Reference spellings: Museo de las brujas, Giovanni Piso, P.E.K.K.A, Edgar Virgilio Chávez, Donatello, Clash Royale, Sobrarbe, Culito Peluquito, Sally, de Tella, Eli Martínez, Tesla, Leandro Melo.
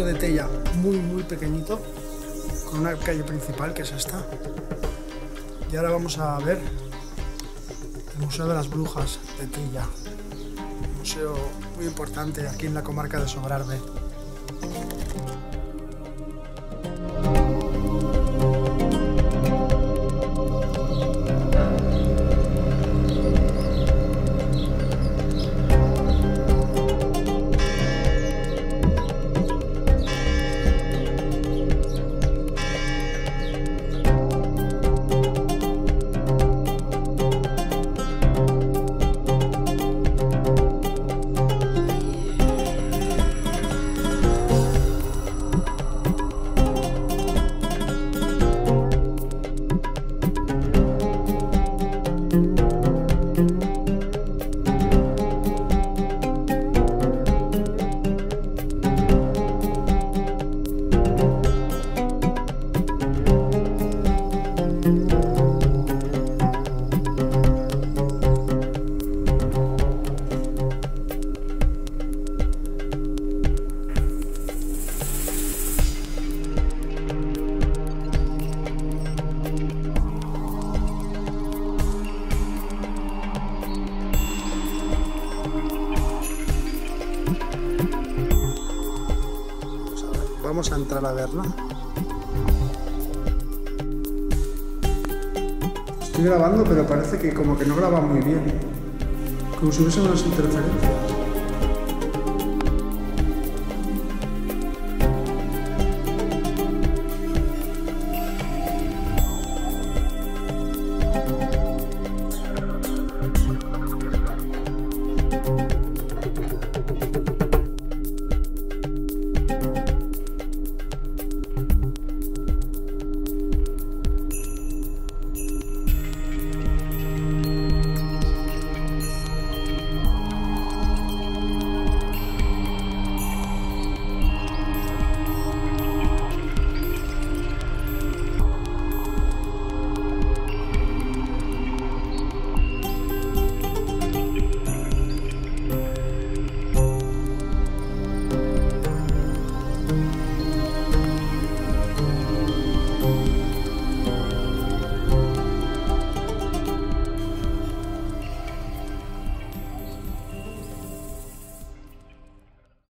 pueblito de Tella, muy pequeñito, con una calle principal que es esta. Y ahora vamos a ver el Museo de las Brujas de Tella, un museo muy importante aquí en la comarca de Sobrarbe. Vamos a entrar a verla. Estoy grabando, pero parece que como que no graba muy bien, como si hubiese unas interferencias.